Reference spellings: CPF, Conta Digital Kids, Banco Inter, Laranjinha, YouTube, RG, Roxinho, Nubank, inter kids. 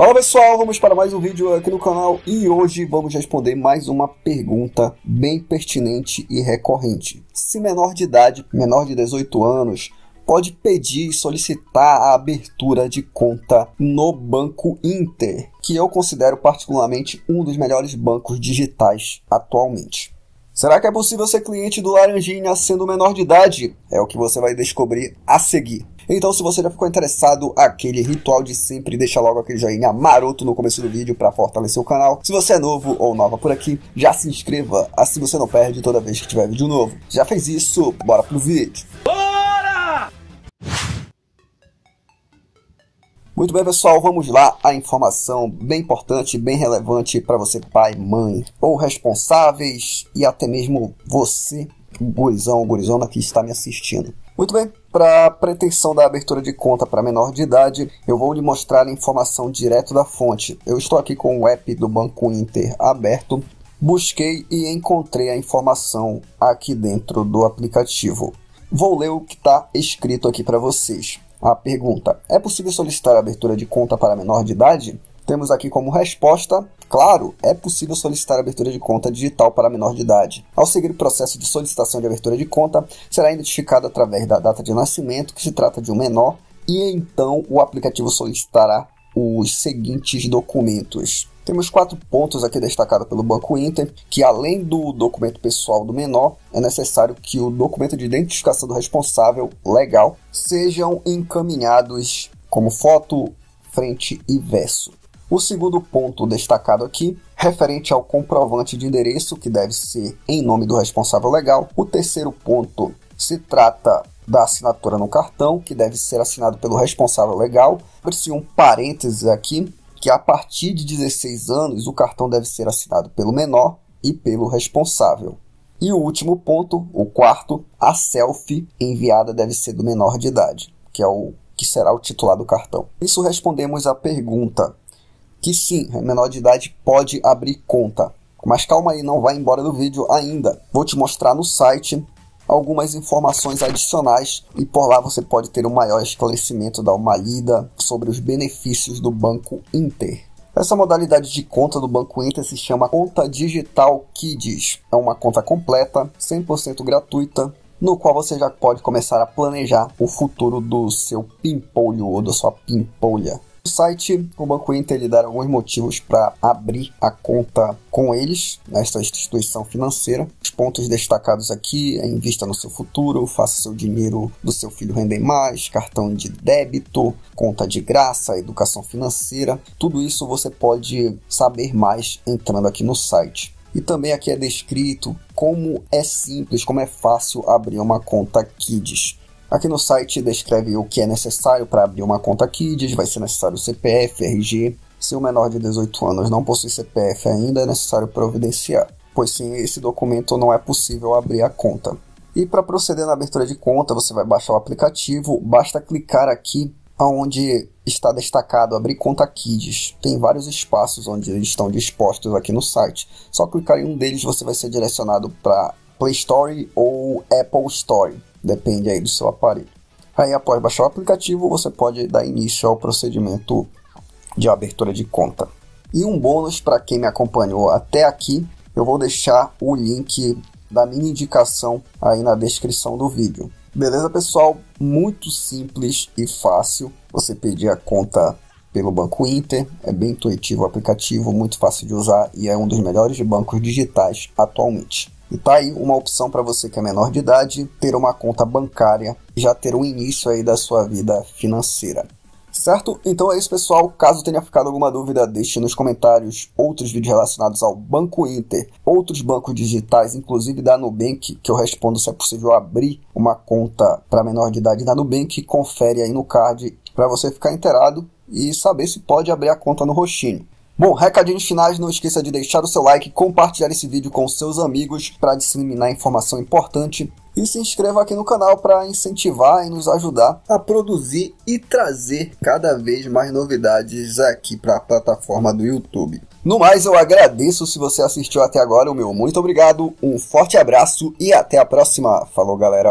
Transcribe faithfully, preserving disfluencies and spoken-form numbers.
Fala pessoal, vamos para mais um vídeo aqui no canal e hoje vamos responder mais uma pergunta bem pertinente e recorrente. Se menor de idade, menor de dezoito anos, pode pedir e solicitar a abertura de conta no Banco Inter, que eu considero particularmente um dos melhores bancos digitais atualmente. Será que é possível ser cliente do Laranjinha sendo menor de idade? É o que você vai descobrir a seguir. Então, se você já ficou interessado, aquele ritual de sempre, deixa logo aquele joinha maroto no começo do vídeo para fortalecer o canal. Se você é novo ou nova por aqui, já se inscreva, assim você não perde toda vez que tiver vídeo novo. Já fez isso? Bora pro vídeo! Bora! Muito bem, pessoal, vamos lá. A informação bem importante, bem relevante para você pai, mãe ou responsáveis e até mesmo você, gurizão ou gurizona que está me assistindo. Muito bem, para a pretensão da abertura de conta para menor de idade, eu vou lhe mostrar a informação direto da fonte. Eu estou aqui com o app do Banco Inter aberto, busquei e encontrei a informação aqui dentro do aplicativo. Vou ler o que está escrito aqui para vocês. A pergunta, é possível solicitar a abertura de conta para menor de idade? Temos aqui como resposta, claro, é possível solicitar a abertura de conta digital para menor de idade. Ao seguir o processo de solicitação de abertura de conta, será identificado através da data de nascimento, que se trata de um menor, e então o aplicativo solicitará os seguintes documentos. Temos quatro pontos aqui destacados pelo Banco Inter, que além do documento pessoal do menor, é necessário que o documento de identificação do responsável legal sejam encaminhados como foto, frente e verso. O segundo ponto destacado aqui, referente ao comprovante de endereço, que deve ser em nome do responsável legal. O terceiro ponto se trata da assinatura no cartão, que deve ser assinado pelo responsável legal. Abre-se um parênteses aqui, que a partir de dezesseis anos, o cartão deve ser assinado pelo menor e pelo responsável. E o último ponto, o quarto, a selfie enviada deve ser do menor de idade, que é o que será o titular do cartão. Isso respondemos à pergunta. Que sim, menor de idade pode abrir conta. Mas calma aí, não vai embora do vídeo ainda. Vou te mostrar no site algumas informações adicionais e por lá você pode ter um maior esclarecimento, dar uma lida sobre os benefícios do Banco Inter. Essa modalidade de conta do Banco Inter se chama Conta Digital Kids. É uma conta completa, cem por cento gratuita, no qual você já pode começar a planejar o futuro do seu pimpolho ou da sua pimpolha. No site, o Banco Inter lhe dará alguns motivos para abrir a conta com eles, nesta instituição financeira. Os pontos destacados aqui, invista no seu futuro, faça seu dinheiro do seu filho render mais, cartão de débito, conta de graça, educação financeira. Tudo isso você pode saber mais entrando aqui no site. E também aqui é descrito como é simples, como é fácil abrir uma conta Kids. Aqui no site descreve o que é necessário para abrir uma conta Kids, vai ser necessário C P F, R G. Se o menor de dezoito anos não possui C P F ainda, é necessário providenciar, pois sem esse documento não é possível abrir a conta. E para proceder na abertura de conta, você vai baixar o aplicativo, basta clicar aqui onde está destacado abrir conta Kids. Tem vários espaços onde eles estão dispostos aqui no site. Só clicar em um deles você vai ser direcionado para Play Store ou Apple Store. Depende aí do seu aparelho. Aí, após baixar o aplicativo, você pode dar início ao procedimento de abertura de conta. E um bônus para quem me acompanhou até aqui, eu vou deixar o link da minha indicação aí na descrição do vídeo. Beleza, pessoal? Muito simples e fácil você pedir a conta pelo Banco Inter. É bem intuitivo o aplicativo, muito fácil de usar e é um dos melhores bancos digitais atualmente. E tá aí uma opção para você que é menor de idade, ter uma conta bancária e já ter um início aí da sua vida financeira. Certo? Então é isso, pessoal. Caso tenha ficado alguma dúvida, deixe nos comentários outros vídeos relacionados ao Banco Inter, outros bancos digitais, inclusive da Nubank, que eu respondo se é possível abrir uma conta para menor de idade da Nubank. Confere aí no card para você ficar inteirado e saber se pode abrir a conta no Roxinho. Bom, recadinhos finais, não esqueça de deixar o seu like, compartilhar esse vídeo com seus amigos para disseminar informação importante e se inscreva aqui no canal para incentivar e nos ajudar a produzir e trazer cada vez mais novidades aqui para a plataforma do YouTube. No mais, eu agradeço se você assistiu até agora, o meu muito obrigado, um forte abraço e até a próxima. Falou, galera!